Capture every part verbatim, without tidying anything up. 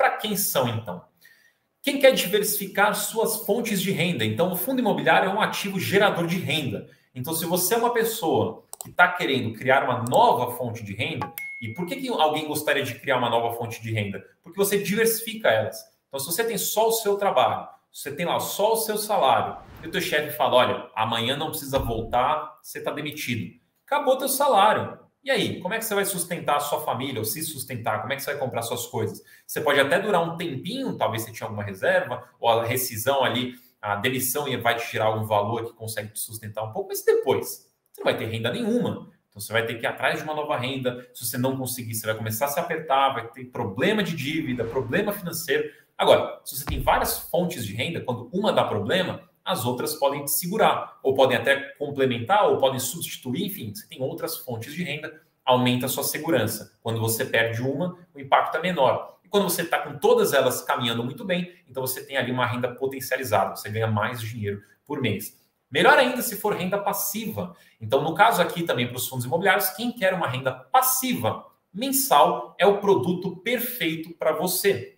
Para quem são, então? Quem quer diversificar suas fontes de renda. Então, o fundo imobiliário é um ativo gerador de renda. Então, se você é uma pessoa que está querendo criar uma nova fonte de renda, e por que, que alguém gostaria de criar uma nova fonte de renda? Porque você diversifica elas. Então, se você tem só o seu trabalho, você tem lá só o seu salário, e o teu chefe fala, olha, amanhã não precisa voltar, você está demitido. Acabou teu salário. E aí, como é que você vai sustentar a sua família, ou se sustentar? Como é que você vai comprar suas coisas? Você pode até durar um tempinho, talvez você tinha alguma reserva, ou a rescisão ali, a demissão vai te tirar algum valor que consegue te sustentar um pouco, mas depois você não vai ter renda nenhuma. Então, você vai ter que ir atrás de uma nova renda. Se você não conseguir, você vai começar a se apertar, vai ter problema de dívida, problema financeiro. Agora, se você tem várias fontes de renda, quando uma dá problema, as outras podem te segurar, ou podem até complementar, ou podem substituir, enfim, você tem outras fontes de renda, aumenta a sua segurança. Quando você perde uma, o impacto é menor. E quando você está com todas elas caminhando muito bem, então você tem ali uma renda potencializada, você ganha mais dinheiro por mês. Melhor ainda se for renda passiva. Então, no caso aqui também para os fundos imobiliários, quem quer uma renda passiva mensal é o produto perfeito para você.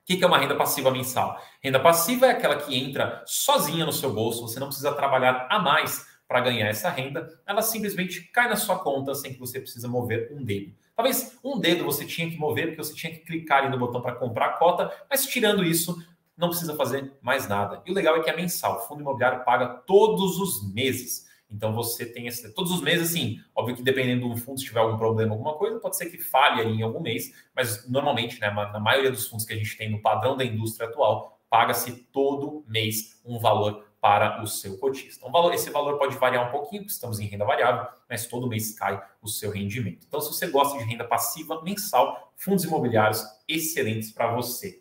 O que é uma renda passiva mensal? Renda passiva é aquela que entra sozinha no seu bolso, você não precisa trabalhar a mais para ganhar essa renda, ela simplesmente cai na sua conta sem que você precisa mover um dedo. Talvez um dedo você tinha que mover, porque você tinha que clicar ali no botão para comprar a cota, mas tirando isso, não precisa fazer mais nada. E o legal é que é mensal, o fundo imobiliário paga todos os meses. Então, você tem esse, todos os meses, assim, óbvio que dependendo do fundo, se tiver algum problema, alguma coisa, pode ser que falhe ali em algum mês, mas normalmente, né, na maioria dos fundos que a gente tem no padrão da indústria atual, paga-se todo mês um valor para o seu cotista. Um valor, esse valor pode variar um pouquinho, porque estamos em renda variável, mas todo mês cai o seu rendimento. Então, se você gosta de renda passiva mensal, fundos imobiliários excelentes para você.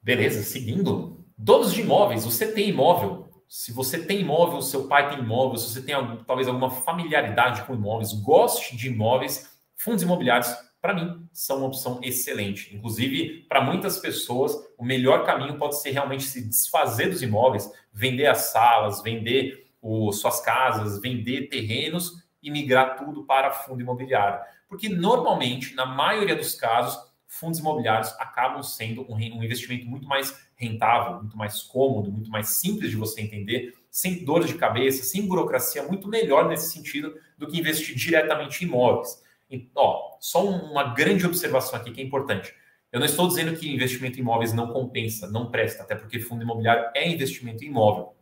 Beleza, seguindo. Donos de imóveis, você tem imóvel? Se você tem imóvel, seu pai tem imóvel, se você tem talvez alguma familiaridade com imóveis, goste de imóveis, fundos imobiliários, para mim, são uma opção excelente. Inclusive, para muitas pessoas, o melhor caminho pode ser realmente se desfazer dos imóveis, vender as salas, vender o, suas casas, vender terrenos e migrar tudo para fundo imobiliário. Porque, normalmente, na maioria dos casos, fundos imobiliários acabam sendo um, um investimento muito mais rentável, muito mais cômodo, muito mais simples de você entender, sem dor de cabeça, sem burocracia, muito melhor nesse sentido do que investir diretamente em imóveis. E, ó, só uma grande observação aqui que é importante. Eu não estou dizendo que investimento em imóveis não compensa, não presta, até porque fundo imobiliário é investimento em imóvel.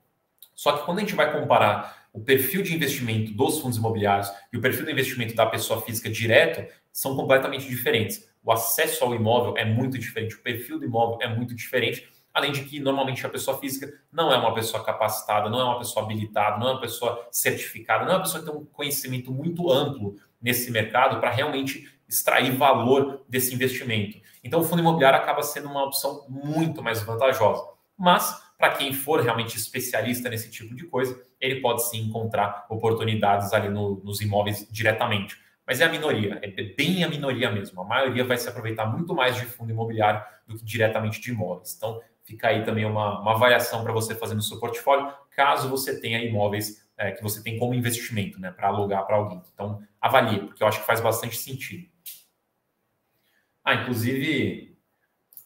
Só que quando a gente vai comparar o perfil de investimento dos fundos imobiliários e o perfil do investimento da pessoa física direto, são completamente diferentes. O acesso ao imóvel é muito diferente, o perfil do imóvel é muito diferente. Além de que, normalmente, a pessoa física não é uma pessoa capacitada, não é uma pessoa habilitada, não é uma pessoa certificada, não é uma pessoa que tem um conhecimento muito amplo nesse mercado para realmente extrair valor desse investimento. Então, o fundo imobiliário acaba sendo uma opção muito mais vantajosa. Mas, para quem for realmente especialista nesse tipo de coisa, ele pode sim encontrar oportunidades ali no, nos imóveis diretamente. Mas é a minoria, é bem a minoria mesmo. A maioria vai se aproveitar muito mais de fundo imobiliário do que diretamente de imóveis. Então, fica aí também uma, uma avaliação para você fazer no seu portfólio, caso você tenha imóveis é, que você tem como investimento, né, para alugar para alguém. Então, avalie, porque eu acho que faz bastante sentido. Ah, inclusive,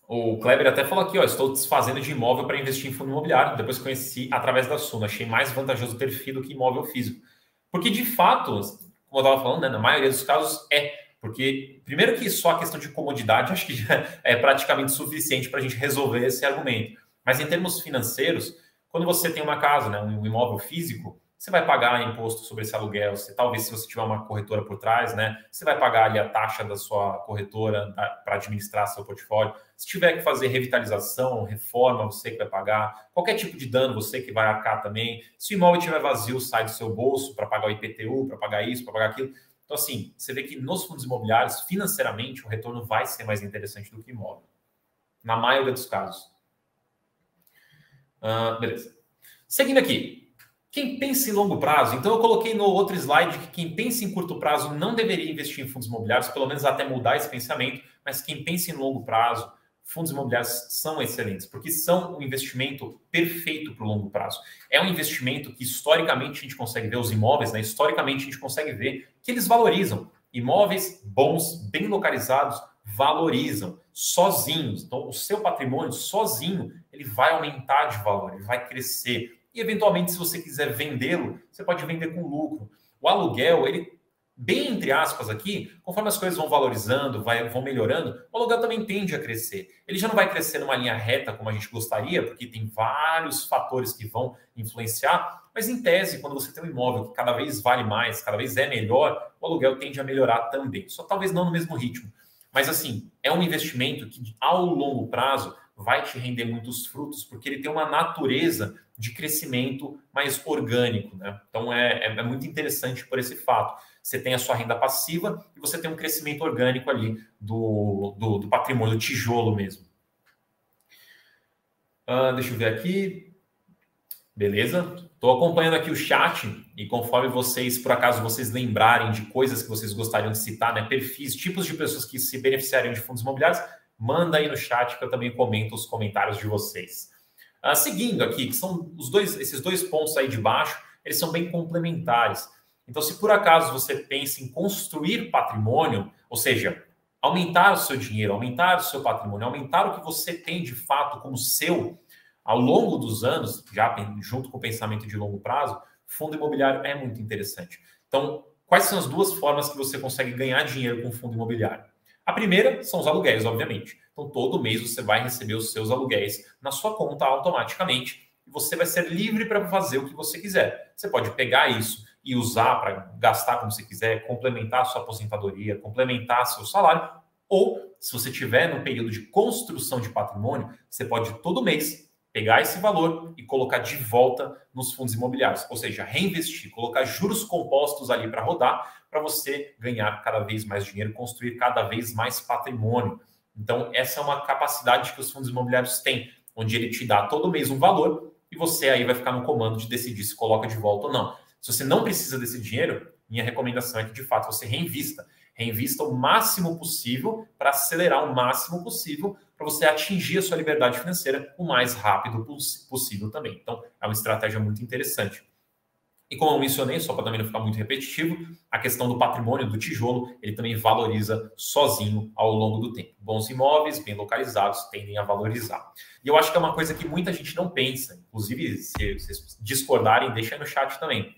o Kleber até falou aqui, ó, estou desfazendo de imóvel para investir em fundo imobiliário, depois conheci através da Suno, achei mais vantajoso ter F I I do que imóvel físico. Porque, de fato, como eu estava falando, né, na maioria dos casos é... Porque, primeiro que só a questão de comodidade, acho que já é praticamente suficiente para a gente resolver esse argumento. Mas em termos financeiros, quando você tem uma casa, né, um imóvel físico, você vai pagar imposto sobre esse aluguel, você, talvez se você tiver uma corretora por trás, né, você vai pagar ali a taxa da sua corretora para administrar seu portfólio. Se tiver que fazer revitalização, reforma, você que vai pagar. Qualquer tipo de dano, você que vai arcar também. Se o imóvel estiver vazio, sai do seu bolso para pagar o I P T U, para pagar isso, para pagar aquilo. Então, assim, você vê que nos fundos imobiliários, financeiramente, o retorno vai ser mais interessante do que imóvel. Na maioria dos casos. Uh, beleza. Seguindo aqui. Quem pensa em longo prazo... Então, eu coloquei no outro slide que quem pensa em curto prazo não deveria investir em fundos imobiliários, pelo menos até mudar esse pensamento, mas quem pensa em longo prazo, fundos imobiliários são excelentes, porque são um investimento perfeito para o longo prazo. É um investimento que, historicamente, a gente consegue ver os imóveis, né? Historicamente, a gente consegue ver que eles valorizam. Imóveis bons, bem localizados, valorizam sozinhos. Então, o seu patrimônio sozinho, ele vai aumentar de valor, ele vai crescer. E, eventualmente, se você quiser vendê-lo, você pode vender com lucro. O aluguel, ele, bem entre aspas aqui, conforme as coisas vão valorizando, vai, vão melhorando, o aluguel também tende a crescer. Ele já não vai crescer numa linha reta como a gente gostaria, porque tem vários fatores que vão influenciar, mas, em tese, quando você tem um imóvel que cada vez vale mais, cada vez é melhor, o aluguel tende a melhorar também. Só talvez não no mesmo ritmo. Mas, assim, é um investimento que, ao longo prazo, vai te render muitos frutos, porque ele tem uma natureza de crescimento mais orgânico, né? Então, é, é muito interessante por esse fato. Você tem a sua renda passiva e você tem um crescimento orgânico ali do, do, do patrimônio, do tijolo mesmo. Uh, deixa eu ver aqui. Beleza? Estou acompanhando aqui o chat e conforme vocês, por acaso, vocês lembrarem de coisas que vocês gostariam de citar, né? Perfis, tipos de pessoas que se beneficiariam de fundos imobiliários, manda aí no chat que eu também comento os comentários de vocês. Ah, seguindo aqui, que são os dois, esses dois pontos aí de baixo, eles são bem complementares. Então, se por acaso você pensa em construir patrimônio, ou seja, aumentar o seu dinheiro, aumentar o seu patrimônio, aumentar o que você tem de fato como seu, ao longo dos anos, já junto com o pensamento de longo prazo, fundo imobiliário é muito interessante. Então, quais são as duas formas que você consegue ganhar dinheiro com fundo imobiliário? A primeira são os aluguéis, obviamente. Então, todo mês você vai receber os seus aluguéis na sua conta automaticamente e você vai ser livre para fazer o que você quiser. Você pode pegar isso e usar para gastar como você quiser, complementar a sua aposentadoria, complementar seu salário, ou, se você estiver no período de construção de patrimônio, você pode todo mês pegar esse valor e colocar de volta nos fundos imobiliários, ou seja, reinvestir, colocar juros compostos ali para rodar, para você ganhar cada vez mais dinheiro, construir cada vez mais patrimônio. Então, essa é uma capacidade que os fundos imobiliários têm, onde ele te dá todo mês um valor e você aí vai ficar no comando de decidir se coloca de volta ou não. Se você não precisa desse dinheiro, minha recomendação é que, de fato, você reinvista. Reinvista o máximo possível para acelerar o máximo possível para você atingir a sua liberdade financeira o mais rápido possível também. Então, é uma estratégia muito interessante. E como eu mencionei, só para também não ficar muito repetitivo, a questão do patrimônio, do tijolo, ele também valoriza sozinho ao longo do tempo. Bons imóveis, bem localizados, tendem a valorizar. E eu acho que é uma coisa que muita gente não pensa. Inclusive, se vocês discordarem, deixa aí no chat também.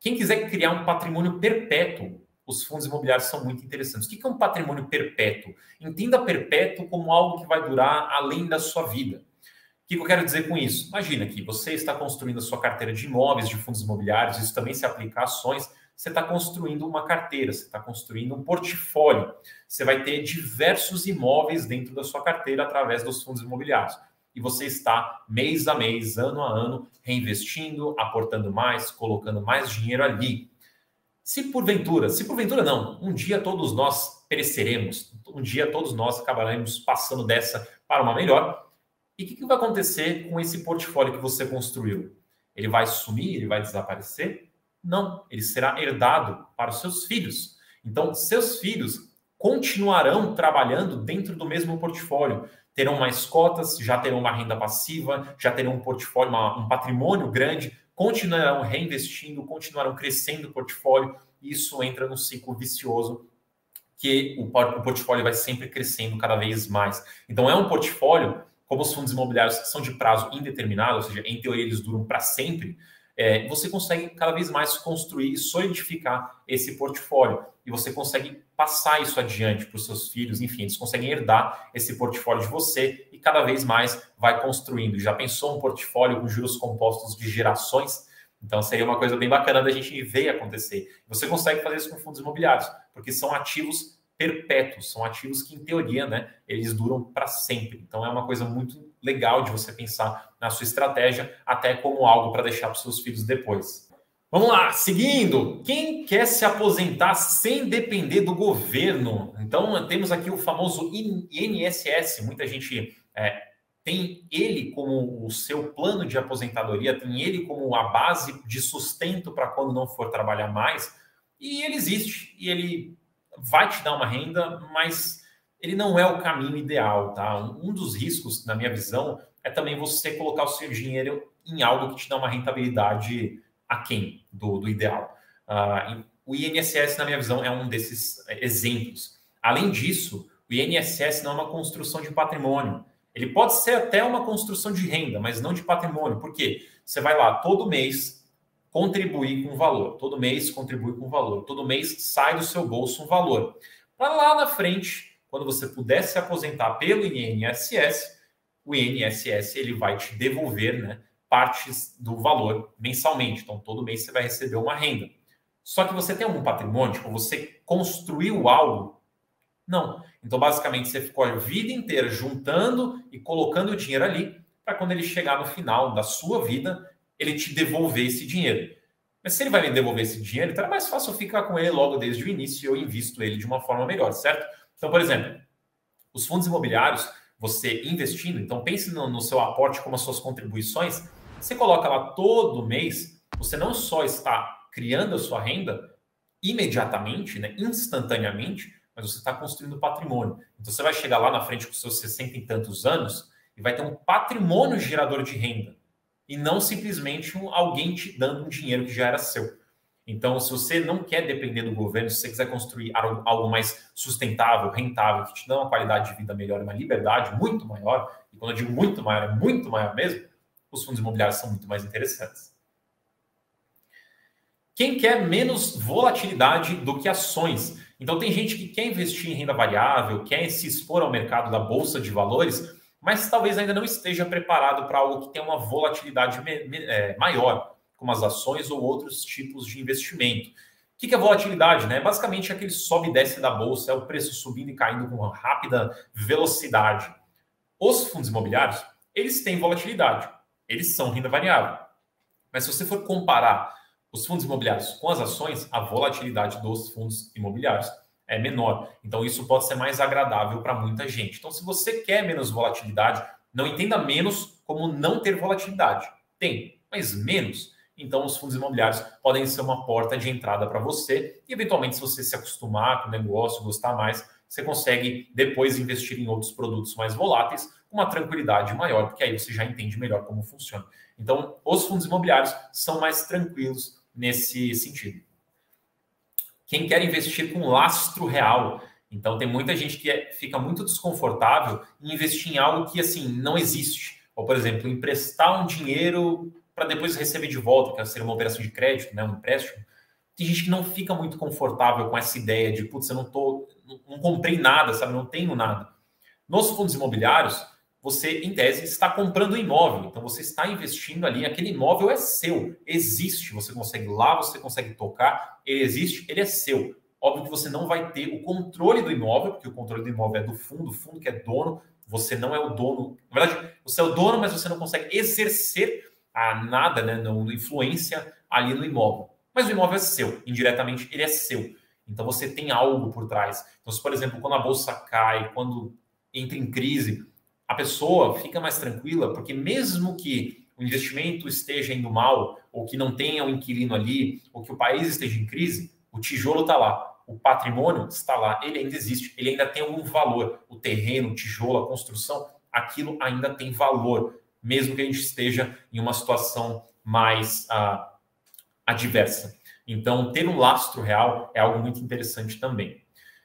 Quem quiser criar um patrimônio perpétuo, os fundos imobiliários são muito interessantes. O que é um patrimônio perpétuo? Entenda perpétuo como algo que vai durar além da sua vida. O que eu quero dizer com isso? Imagina que você está construindo a sua carteira de imóveis, de fundos imobiliários, isso também se aplica a ações, você está construindo uma carteira, você está construindo um portfólio. Você vai ter diversos imóveis dentro da sua carteira através dos fundos imobiliários. E você está, mês a mês, ano a ano, reinvestindo, aportando mais, colocando mais dinheiro ali. Se porventura, se porventura não, um dia todos nós pereceremos, um dia todos nós acabaremos passando dessa para uma melhor. E o que, que vai acontecer com esse portfólio que você construiu? Ele vai sumir? Ele vai desaparecer? Não, ele será herdado para os seus filhos. Então, seus filhos continuarão trabalhando dentro do mesmo portfólio, terão mais cotas, já terão uma renda passiva, já terão um portfólio, uma, um patrimônio grande, continuarão reinvestindo, continuarão crescendo o portfólio, e isso entra num ciclo vicioso que o portfólio vai sempre crescendo cada vez mais. Então, é um portfólio, como os fundos imobiliários são de prazo indeterminado, ou seja, em teoria eles duram para sempre, é, você consegue cada vez mais construir e solidificar esse portfólio, e você consegue passar isso adiante para os seus filhos, enfim, eles conseguem herdar esse portfólio de você e cada vez mais vai construindo. Já pensou um portfólio com juros compostos de gerações? Então, seria uma coisa bem bacana da gente ver acontecer. Você consegue fazer isso com fundos imobiliários, porque são ativos perpétuos, são ativos que, em teoria, né, eles duram para sempre. Então, é uma coisa muito legal de você pensar na sua estratégia, até como algo para deixar para os seus filhos depois. Vamos lá, seguindo. Quem quer se aposentar sem depender do governo? Então, temos aqui o famoso I N S S. Muita gente é, tem ele como o seu plano de aposentadoria, tem ele como a base de sustento para quando não for trabalhar mais. E ele existe, e ele vai te dar uma renda, mas ele não é o caminho ideal, tá? Um dos riscos, na minha visão, é também você colocar o seu dinheiro em algo que te dá uma rentabilidade aquém do, do ideal. Uh, o I N S S, na minha visão, é um desses exemplos. Além disso, O I N S S não é uma construção de patrimônio. Ele pode ser até uma construção de renda, mas não de patrimônio. Por quê? Você vai lá todo mês contribuir com valor. Todo mês contribui com valor. Todo mês sai do seu bolso um valor. Para lá na frente, quando você puder se aposentar pelo I N S S, o I N S S ele vai te devolver, né, partes do valor mensalmente. Então, todo mês você vai receber uma renda. Só que você tem algum patrimônio? Tipo, você construiu algo? Não. Então, basicamente, você ficou a vida inteira juntando e colocando o dinheiro ali para quando ele chegar no final da sua vida, ele te devolver esse dinheiro. Mas se ele vai me devolver esse dinheiro, então é mais fácil eu ficar com ele logo desde o início e eu invisto ele de uma forma melhor, certo? Então, por exemplo, os fundos imobiliários, você investindo, então pense no, no seu aporte como as suas contribuições, você coloca lá todo mês, você não só está criando a sua renda imediatamente, né, instantaneamente, mas você está construindo patrimônio. Então, você vai chegar lá na frente com seus sessenta e tantos anos e vai ter um patrimônio gerador de renda e não simplesmente um, alguém te dando um dinheiro que já era seu. Então, se você não quer depender do governo, se você quiser construir algo, algo mais sustentável, rentável, que te dá uma qualidade de vida melhor, uma liberdade muito maior, e quando eu digo muito maior, é muito maior mesmo, os fundos imobiliários são muito mais interessantes. Quem quer menos volatilidade do que ações? Então, tem gente que quer investir em renda variável, quer se expor ao mercado da Bolsa de Valores, mas talvez ainda não esteja preparado para algo que tenha uma volatilidade maior, como as ações ou outros tipos de investimento. O que é volatilidade, né? Basicamente, é aquele sobe e desce da Bolsa, é o preço subindo e caindo com uma rápida velocidade. Os fundos imobiliários, eles têm volatilidade, eles são renda variável. Mas se você for comparar os fundos imobiliários com as ações, a volatilidade dos fundos imobiliários é menor. Então, isso pode ser mais agradável para muita gente. Então, se você quer menos volatilidade, não entenda menos como não ter volatilidade. Tem, mas menos. Então, os fundos imobiliários podem ser uma porta de entrada para você. E, eventualmente, se você se acostumar com o negócio, gostar mais, você consegue depois investir em outros produtos mais voláteis com uma tranquilidade maior, porque aí você já entende melhor como funciona. Então, os fundos imobiliários são mais tranquilos nesse sentido. Quem quer investir com lastro real? Então, tem muita gente que é, fica muito desconfortável em investir em algo que, assim, não existe. Ou, por exemplo, emprestar um dinheiro para depois receber de volta, que seria uma operação de crédito, né, um empréstimo. Tem gente que não fica muito confortável com essa ideia de, putz, eu não, tô, não, não comprei nada, sabe? Não tenho nada. Nos fundos imobiliários, você, em tese, está comprando um imóvel. Então, você está investindo ali. Aquele imóvel é seu. Existe. Você consegue ir lá, você consegue tocar. Ele existe, ele é seu. Óbvio que você não vai ter o controle do imóvel, porque o controle do imóvel é do fundo, o fundo que é dono. Você não é o dono. Na verdade, você é o dono, mas você não consegue exercer a nada, né, no, influência ali no imóvel. Mas o imóvel é seu. Indiretamente, ele é seu. Então, você tem algo por trás. Então, se, por exemplo, quando a bolsa cai, quando entra em crise, a pessoa fica mais tranquila, porque mesmo que o investimento esteja indo mal, ou que não tenha um inquilino ali, ou que o país esteja em crise, o tijolo está lá, o patrimônio está lá, ele ainda existe, ele ainda tem algum valor. O terreno, o tijolo, a construção, aquilo ainda tem valor, mesmo que a gente esteja em uma situação mais ah, adversa. Então, ter um lastro real é algo muito interessante também.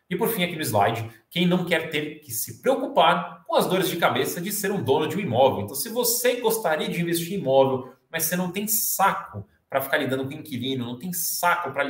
E por fim, aqui no slide, quem não quer ter que se preocupar com as dores de cabeça de ser um dono de um imóvel. Então, se você gostaria de investir em imóvel, mas você não tem saco para ficar lidando com inquilino, não tem saco para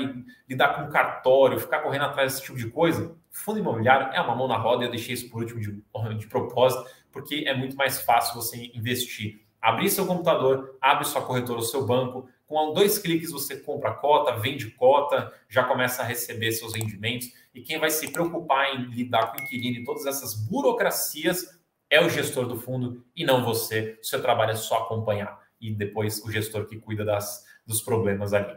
lidar com cartório, ficar correndo atrás desse tipo de coisa, fundo imobiliário é uma mão na roda, e eu deixei isso por último de, de propósito, porque é muito mais fácil você investir. Abrir seu computador, abre sua corretora ou seu banco, com dois cliques você compra a cota, vende cota, já começa a receber seus rendimentos. E quem vai se preocupar em lidar com o inquilino e todas essas burocracias é o gestor do fundo e não você. O seu trabalho é só acompanhar e depois o gestor que cuida das, dos problemas ali.